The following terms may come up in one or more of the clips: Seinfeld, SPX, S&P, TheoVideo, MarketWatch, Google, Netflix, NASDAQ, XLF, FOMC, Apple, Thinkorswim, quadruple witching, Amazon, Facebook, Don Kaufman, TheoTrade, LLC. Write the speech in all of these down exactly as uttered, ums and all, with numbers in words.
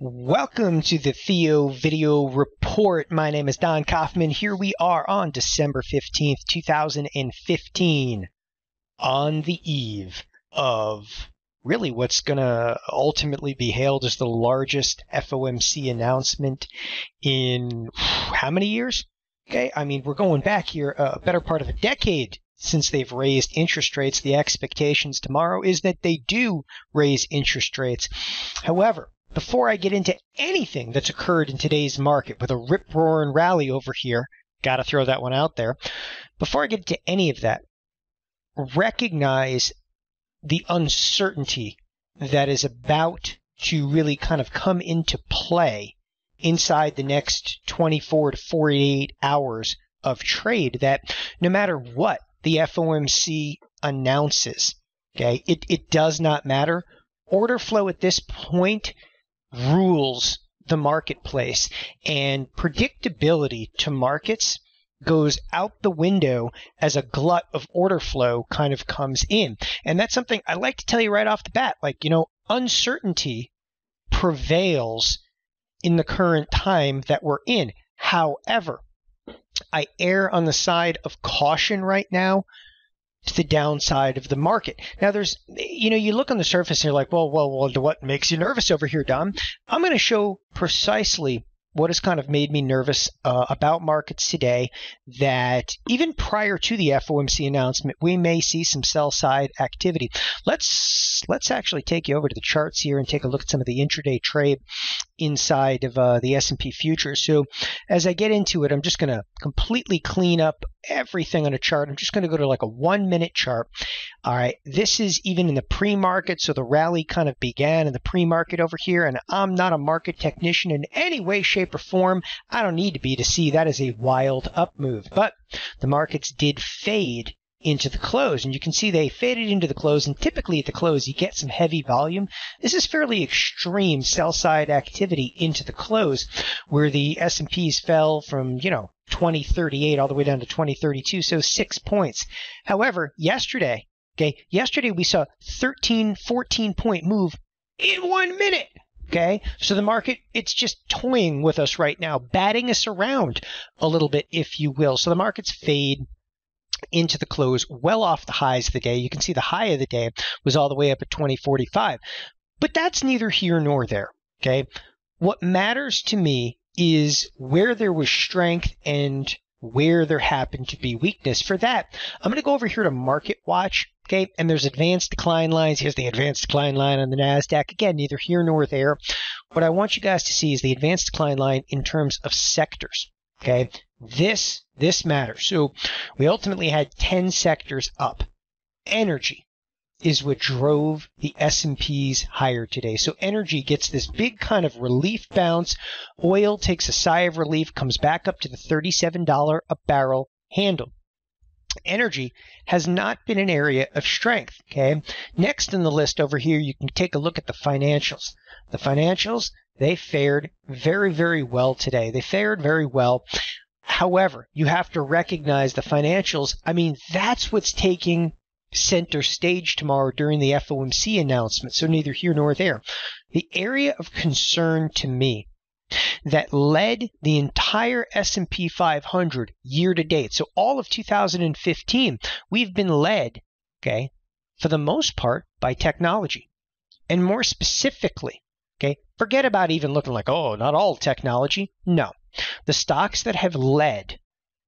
Welcome to the TheoVideo Report. My name is Don Kaufman. Here we are on December fifteenth, two thousand fifteen, on the eve of really what's going to ultimately be hailed as the largest F O M C announcement in how many years? Okay, I mean, we're going back here uh, a better part of a decade since they've raised interest rates. The expectations tomorrow is that they do raise interest rates. However, before I get into anything that's occurred in today's market with a rip-roaring rally over here, got to throw that one out there, before I get into any of that, recognize the uncertainty that is about to really kind of come into play inside the next twenty-four to forty-eight hours of trade, that no matter what the F O M C announces, okay, it, it does not matter. Order flow at this point rules the marketplace, and predictability to markets goes out the window as a glut of order flow kind of comes in. And that's something I like to tell you right off the bat. Like, you know, uncertainty prevails in the current time that we're in. However, I err on the side of caution right now to the downside of the market. Now, there's, you know, you look on the surface and you're like, well, well, well, what makes you nervous over here, Don? I'm going to show precisely what has kind of made me nervous uh, about markets today, that even prior to the F O M C announcement, we may see some sell-side activity. Let's let's actually take you over to the charts here and take a look at some of the intraday trade inside of uh, the S and P futures. So as I get into it, I'm just going to completely clean up everything on a chart. I'm just going to go to like a one-minute chart. All right, this is even in the pre-market, so the rally kind of began in the pre-market over here, and I'm not a market technician in any way, shape, or form. I don't need to be to see that is a wild up move, but the markets did fade into the close, and you can see they faded into the close, and typically at the close you get some heavy volume. This is fairly extreme sell side activity into the close, where the S and Ps fell from, you know, twenty thirty-eight all the way down to twenty thirty-two, so six points. However, yesterday okay yesterday we saw thirteen fourteen point move in one minute. Okay, so the market, it's just toying with us right now, batting us around a little bit, if you will. So the markets fade into the close, well off the highs of the day. You can see the high of the day was all the way up at twenty forty-five. But that's neither here nor there, okay? What matters to me is where there was strength and where there happened to be weakness. For that, I'm going to go over here to MarketWatch. Okay, and there's advanced decline lines. Here's the advanced decline line on the NASDAQ. Again, neither here nor there. What I want you guys to see is the advanced decline line in terms of sectors. Okay, this, this matters. So we ultimately had ten sectors up. Energy is what drove the S and Ps higher today. So energy gets this big kind of relief bounce. Oil takes a sigh of relief, comes back up to the thirty-seven dollars a barrel handle. Energy has not been an area of strength, okay? Next in the list over here, you can take a look at the financials. The financials, they fared very, very well today. They fared very well. However, you have to recognize the financials. I mean, that's what's taking center stage tomorrow during the F O M C announcement, so neither here nor there. The area of concern to me that led the entire S and P five hundred year to date. So all of two thousand fifteen, we've been led, okay, for the most part by technology. And more specifically, okay, forget about even looking like, oh, not all technology. No. The stocks that have led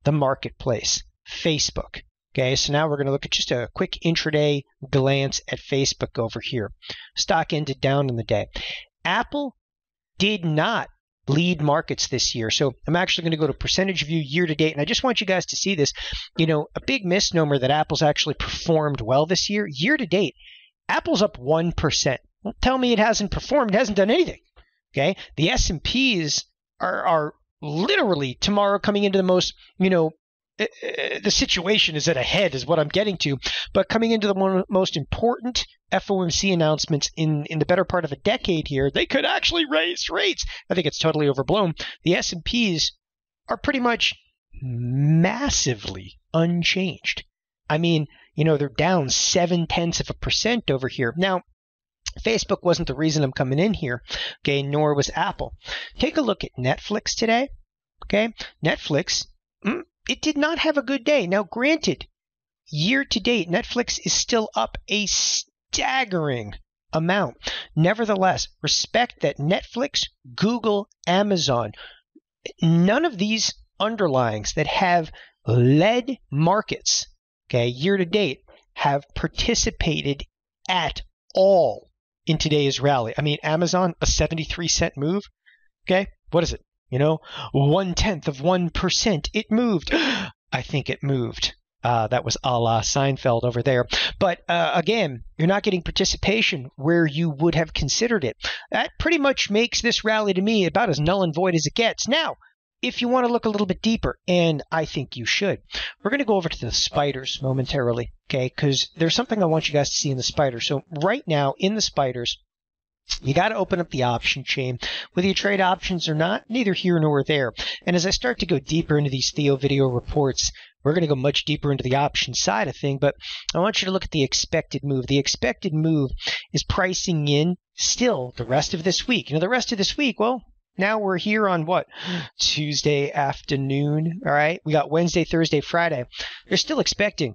the marketplace, Facebook. Okay, so now we're going to look at just a quick intraday glance at Facebook over here. Stock ended down in the day. Apple did not lead markets this year. So I'm actually going to go to percentage view year to date. And I just want you guys to see this, you know, a big misnomer that Apple's actually performed well this year. Year to date, Apple's up one percent. Don't tell me it hasn't performed, it hasn't done anything. Okay. The S and Ps are, are literally tomorrow coming into the most, you know, uh, the situation is at a head is what I'm getting to, but coming into the one most important F O M C announcements in, in the better part of a decade here, they could actually raise rates. I think it's totally overblown. The S and Ps are pretty much massively unchanged. I mean, you know, they're down seven tenths of a percent over here. Now, Facebook wasn't the reason I'm coming in here, okay, nor was Apple. Take a look at Netflix today, okay? Netflix, it did not have a good day. Now, granted, year to date, Netflix is still up a staggering amount. Nevertheless, respect that Netflix, Google, Amazon, none of these underlyings that have led markets, okay, year to date, have participated at all in today's rally. I mean, Amazon, a seventy-three cent move. Okay, what is it? You know, one tenth of one percent. It moved. I think it moved. Uh, that was a la Seinfeld over there. But uh, again, you're not getting participation where you would have considered it. That pretty much makes this rally to me about as null and void as it gets. Now, if you want to look a little bit deeper, and I think you should, we're going to go over to the spiders momentarily, okay? Because there's something I want you guys to see in the spiders. So right now in the spiders, you got to open up the option chain, whether you trade options or not, neither here nor there. And as I start to go deeper into these TheoVideo reports, we're going to go much deeper into the option side of thing, but I want you to look at the expected move. The expected move is pricing in still the rest of this week. You know, the rest of this week, well, now we're here on what? Tuesday afternoon, all right? We got Wednesday, Thursday, Friday. They're still expecting,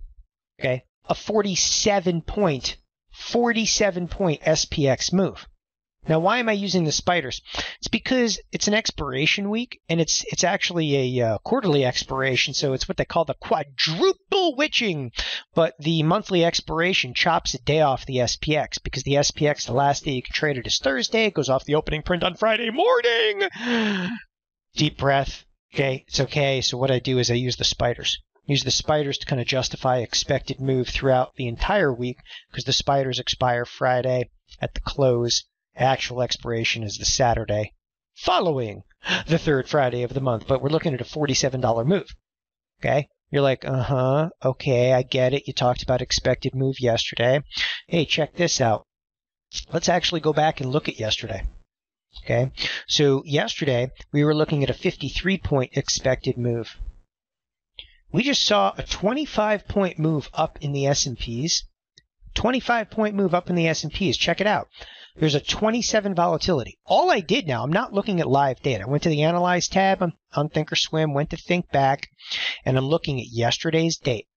okay, a forty-seven point, forty-seven point S P X move. Now, why am I using the spiders? It's because it's an expiration week, and it's it's actually a uh, quarterly expiration, so it's what they call the quadruple witching. But the monthly expiration chops a day off the S P X, because the S P X, the last day you can trade it is Thursday. It goes off the opening print on Friday morning. Deep breath. Okay, it's okay. So what I do is I use the spiders. Use the spiders to kind of justify expected move throughout the entire week, because the spiders expire Friday at the close. Actual expiration is the Saturday following the third Friday of the month, but we're looking at a forty-seven dollar move, okay? You're like, uh-huh, okay, I get it. You talked about expected move yesterday. Hey, check this out. Let's actually go back and look at yesterday, okay? So yesterday, we were looking at a fifty-three point expected move. We just saw a twenty-five point move up in the S and Ps. twenty-five point move up in the S and Ps. Check it out. There's a twenty-seven volatility. All I did now, I'm not looking at live data. I went to the Analyze tab on, on Thinkorswim, went to Think Back, and I'm looking at yesterday's date.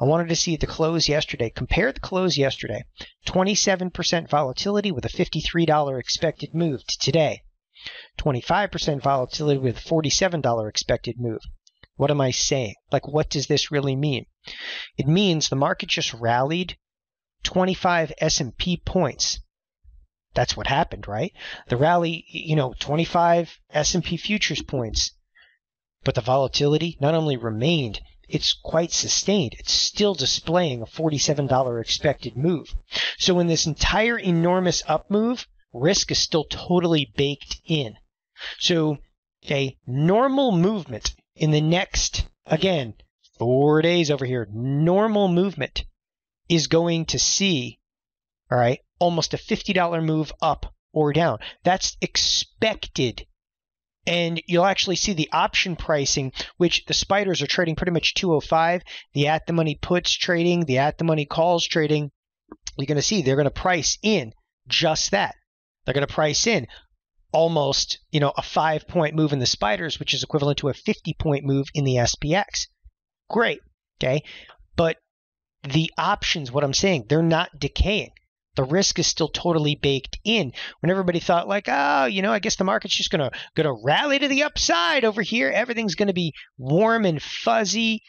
I wanted to see the close yesterday. Compare the close yesterday. twenty-seven percent volatility with a fifty-three dollar expected move to today. twenty-five percent volatility with a forty-seven dollar expected move. What am I saying? Like, what does this really mean? It means the market just rallied twenty-five S and P points. That's what happened, right? The rally, you know, twenty-five S and P futures points, but the volatility not only remained, it's quite sustained. It's still displaying a forty-seven dollar expected move. So in this entire enormous up move, risk is still totally baked in. So a normal movement in the next, again, four days over here, normal movement is going to see, all right, almost a fifty dollar move up or down. That's expected. And you'll actually see the option pricing, which the spiders are trading pretty much two oh five, the at-the-money puts trading, the at-the-money calls trading. You're going to see they're going to price in just that. They're going to price in almost, you know, a five point move in the spiders, which is equivalent to a fifty point move in the S P X. Great, okay? But the options, what I'm saying, they're not decaying. The risk is still totally baked in. When everybody thought like, oh, you know, I guess the market's just gonna gonna rally to the upside over here. Everything's gonna be warm and fuzzy.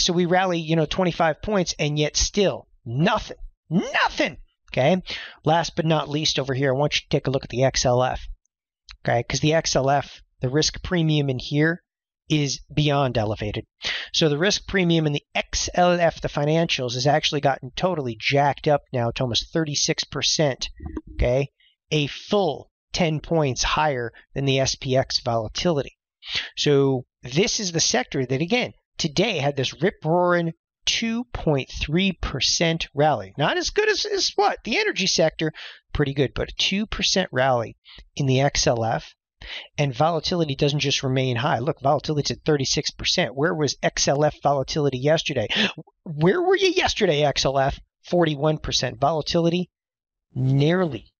So we rally, you know, twenty-five points, and yet still nothing, nothing. Okay. Last but not least, over here, I want you to take a look at the X L F. Okay, because the X L F, the risk premium in here is beyond elevated. So the risk premium in the X L F, the financials, has actually gotten totally jacked up now to almost thirty-six percent, okay? A full ten points higher than the S P X volatility. So this is the sector that, again, today had this rip-roaring two point three percent rally. Not as good as, as what? The energy sector, pretty good, but a two percent rally in the X L F. And volatility doesn't just remain high. Look, volatility's at thirty-six percent. Where was X L F volatility yesterday? Where were you yesterday, X L F? forty-one percent volatility, nearly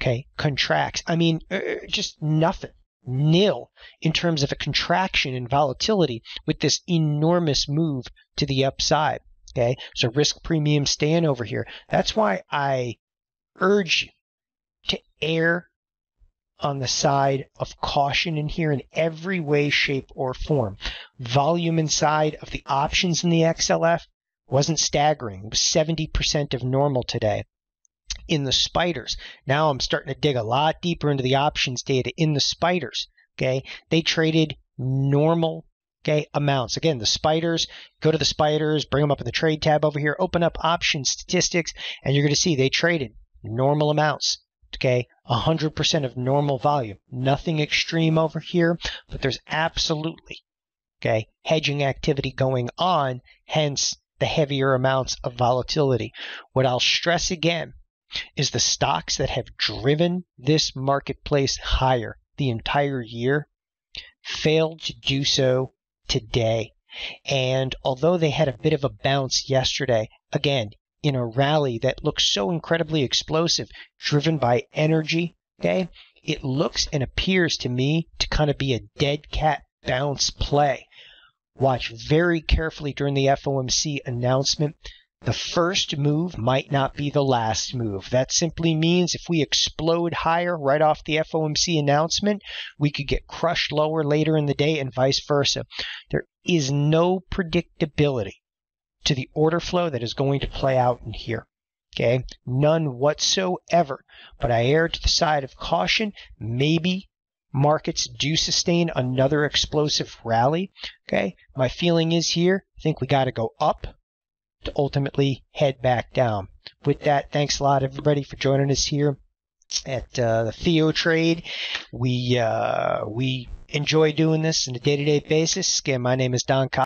okay, contracts. I mean, just nothing, nil in terms of a contraction in volatility with this enormous move to the upside, okay? So risk premium staying over here. That's why I urge you to err on the side of caution in here in every way, shape, or form. Volume inside of the options in the X L F wasn't staggering. It was seventy percent of normal today. In the spiders, now I'm starting to dig a lot deeper into the options data. In the spiders, okay, they traded normal, okay, amounts. Again, the spiders, go to the spiders, bring them up in the trade tab over here, open up option statistics, and you're going to see they traded normal amounts. Okay, one hundred percent of normal volume. Nothing extreme over here, but there's absolutely, okay, hedging activity going on, hence the heavier amounts of volatility. What I'll stress again is the stocks that have driven this marketplace higher the entire year failed to do so today. And although they had a bit of a bounce yesterday, again, in a rally that looks so incredibly explosive, driven by energy, okay, it looks and appears to me to kind of be a dead cat bounce play. Watch very carefully during the F O M C announcement. The first move might not be the last move. That simply means if we explode higher right off the F O M C announcement, we could get crushed lower later in the day and vice versa. There is no predictability to the order flow that is going to play out in here, okay? None whatsoever, but I err to the side of caution. Maybe markets do sustain another explosive rally, okay? My feeling is here, I think we got to go up to ultimately head back down. With that, thanks a lot, everybody, for joining us here at uh, the TheoTrade. We, uh, we enjoy doing this on a day-to-day basis. Again, my name is Don Kaufman.